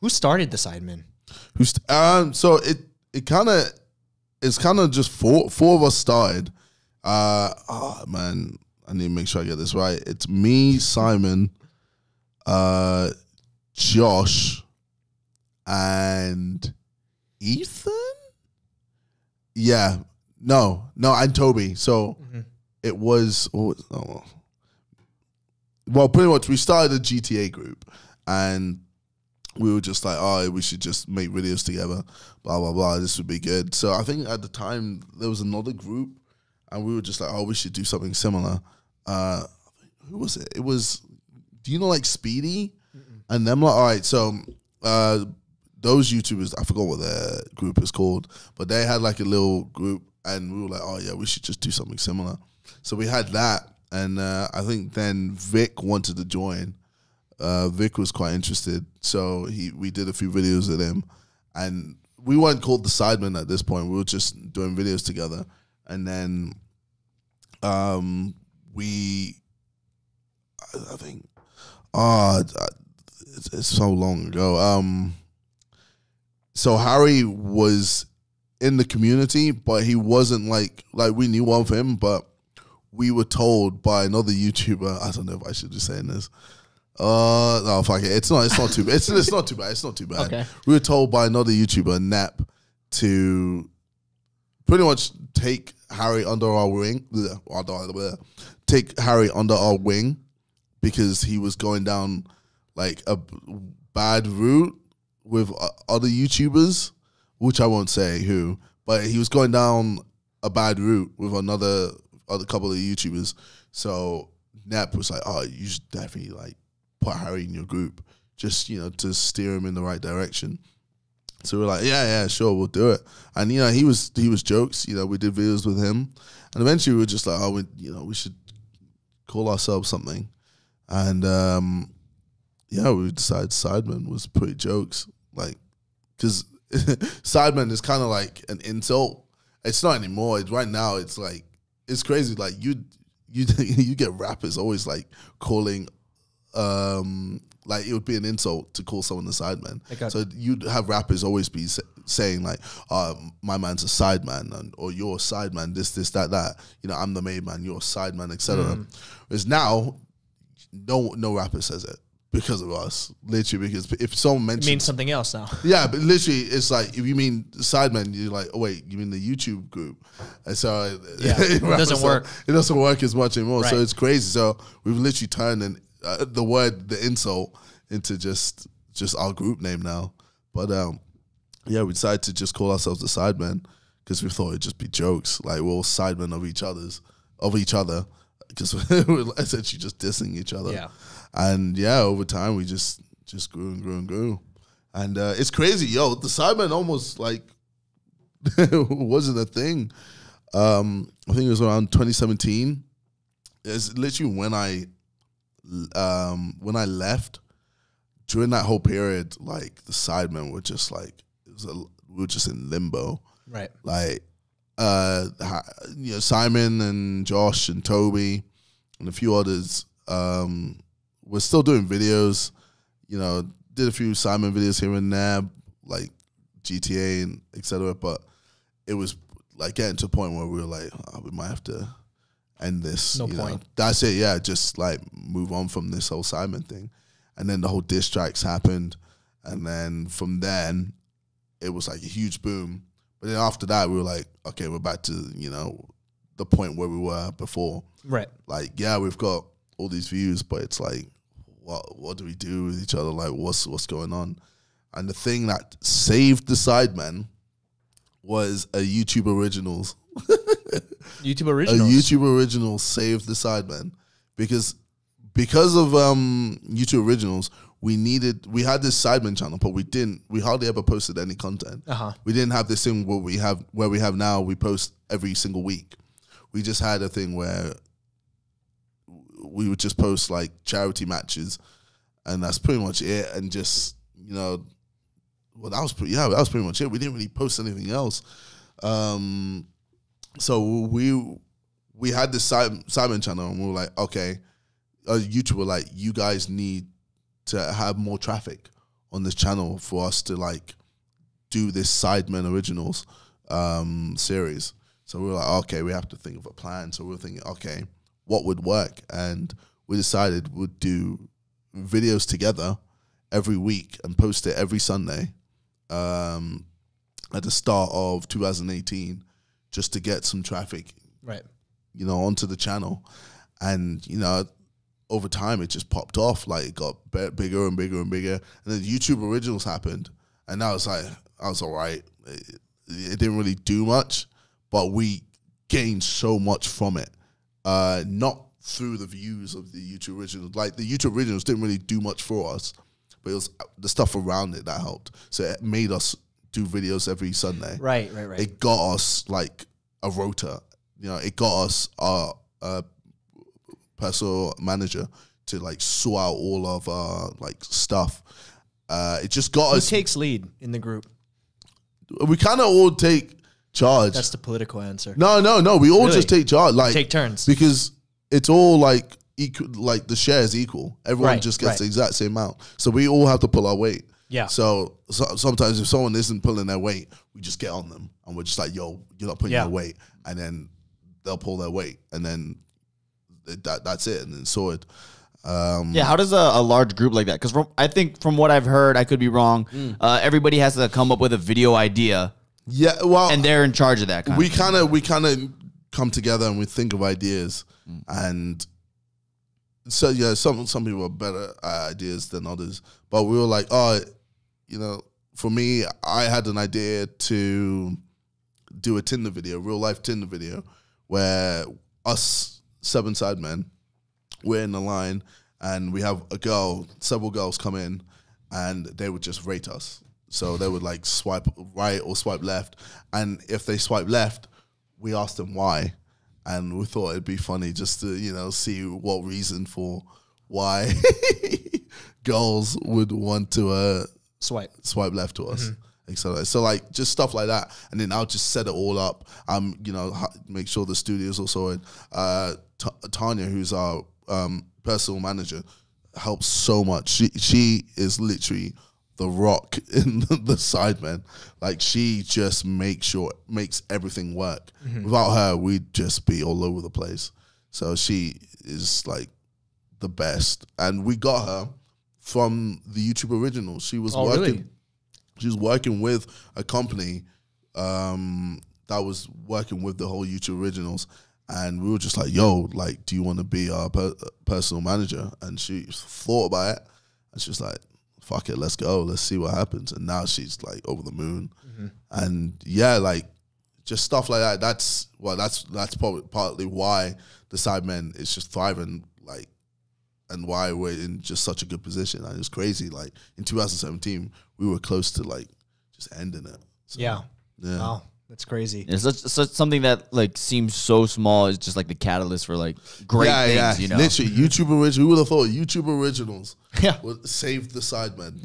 Who started the Sidemen? So it kind of, it's kind of just four of us started. Oh man, I need to make sure I get this right. It's me, Simon, Josh, and Ethan. Yeah, no, and Toby. So it was, well, pretty much we started a GTA group, and we were just like, oh, we should just make videos together, blah, blah, blah, this would be good. So I think at the time there was another group, and we were just like, oh, we should do something similar. Who was it? It was, do you know, like Speedy? And them, like, all right, so those YouTubers, I forgot what their group is called, but they had like a little group, and we were like, oh yeah, we should just do something similar. So we had that, and I think then Vic wanted to join. Vic was quite interested, so we did a few videos with him, and we weren't called the Sidemen at this point. We were just doing videos together, and then I think, it's so long ago. So Harry was in the community, but he wasn't like we knew of him, but we were told by another YouTuber. I don't know if I should be saying this. No, fuck it. It's not too bad. It's not too bad. It's not too bad. Okay. We were told by another YouTuber, Knapp, to pretty much take Harry under our wing. Take Harry under our wing because he was going down like a bad route with other YouTubers, which I won't say who, but he was going down a bad route with another couple of YouTubers. So Knapp was like, "Oh, you should definitely like." Put Harry in your group, just, you know, to steer him in the right direction. So we're like, yeah, sure, we'll do it. And you know, he was jokes. You know, we did videos with him, and eventually we were just like, oh, we should call ourselves something. And yeah, we decided Sidemen was pretty jokes, like, because Sidemen is kind of like an insult. It's not anymore. Right now, it's like, it's crazy. Like you get rappers always like calling. Like it would be an insult to call someone a Sideman. So you'd have rappers always be saying like, my man's a Sideman, and, or you're a Sideman, this, that, you know, I'm the main man, you're a Sideman, etc. Whereas now, no rapper says it because of us, literally, because if someone mentions- It means something else now. Yeah, but literally, it's like, if you mean Sideman, you're like, oh wait, you mean the YouTube group. And so yeah, it doesn't work. It doesn't work as much anymore, right. So it's crazy. So we've literally turned an the insult into just our group name now. But yeah, we decided to just call ourselves the Sidemen because we thought it'd just be jokes. Like we're all Sidemen of each other because we're essentially just dissing each other. Yeah. And yeah, over time we just grew and grew and grew. And it's crazy, yo. The Sidemen almost like wasn't a thing. I think it was around 2017. It's literally when I left, during that whole period, like the Sidemen were just like, we were just in limbo, right? Like, you know, Simon and Josh and Toby and a few others were still doing videos. You know, did a few Sidemen videos here and there, like GTA and etc. But it was like getting to a point where we were like, oh, we might have to. And this, no point. Know, that's it. Yeah, just like move on from this whole Sidemen thing, and then the whole diss tracks happened, and then from then, it was like a huge boom. But then after that, we were like, okay, we're back to, you know, the point where we were before, right? Like, yeah, we've got all these views, but it's like, what do we do with each other? Like, what's going on? And the thing that saved the Sidemen was a YouTube Originals. YouTube Originals. A YouTube Original saved the Sidemen because of YouTube Originals. We had this Sidemen channel, but we hardly ever posted any content. We didn't have this thing where we have now. We post every single week. We just had a thing where we would just post like charity matches, and that's pretty much it. And just, you know, well, that was pretty much it. We didn't really post anything else. So we had this Sidemen channel, and we were like, okay, YouTube were like, you guys need to have more traffic on this channel for us to like do this Sidemen Originals series. So we were like, okay, we have to think of a plan. So we were thinking, okay, what would work? And we decided we'd do videos together every week and post it every Sunday at the start of 2018 just to get some traffic, right? You know, onto the channel. And, you know, over time it just popped off. Like it got bigger and bigger and bigger. And then YouTube Originals happened. And that was like, I was all right. It didn't really do much, but we gained so much from it. Not through the views of the YouTube Originals. Like the YouTube Originals didn't really do much for us, but it was the stuff around it that helped. So it made us do videos every Sunday. Right, right, right. It got us like a rota. You know, it got us our personal manager to like sort out all of our like stuff. It just got us. Who takes lead in the group? We kind of all take charge. That's the political answer. No, no, no. We all really? Just take charge. Like take turns because it's all like equal. Like the share is equal. Everyone right, just gets right. the exact same amount. So we all have to pull our weight. Yeah. So sometimes if someone isn't pulling their weight, we just get on them and we're just like, "Yo, you're not pulling your weight," and then they'll pull their weight, and then that's it, and then sorted. Yeah, how does a large group like that? Because I think from what I've heard, I could be wrong. Everybody has to come up with a video idea. Yeah, well, and they're in charge of that. We kind of come together and we think of ideas, and so yeah, some people are better at ideas than others. But we were like, oh, you know, for me, I had an idea to do a Tinder video, real life Tinder video, where us 7 Sidemen, we're in the line and we have a girl, several girls come in and they would just rate us. So they would like swipe right or swipe left. And if they swipe left, we asked them why. And we thought it'd be funny just to, you know, see what reason for why girls would want to swipe left to us. So like just stuff like that. And then I'll just set it all up. You know, make sure the studio's also in. Tanya, who's our personal manager, helps so much. She is literally the rock in the Sidemen. Like she just makes everything work. Without her, we'd just be all over the place. So she is like the best. And we got her from the YouTube Originals. She was working. Really? She was working with a company that was working with the whole YouTube Originals, and we were just like, "Yo, like, do you want to be our personal manager?" And she thought about it, and she was like, "Fuck it, let's go, let's see what happens." And now she's like over the moon, and yeah, like just stuff like that. That's probably partly why the Sidemen is just thriving, like, and why we're in just such a good position. And it was crazy. Like in 2017, we were close to like just ending it. So, yeah. Yeah. Wow. That's crazy. It's such something that like seems so small is just like the catalyst for like great things. You know, literally YouTube Originals. Who would have thought YouTube Originals would save the Sidemen?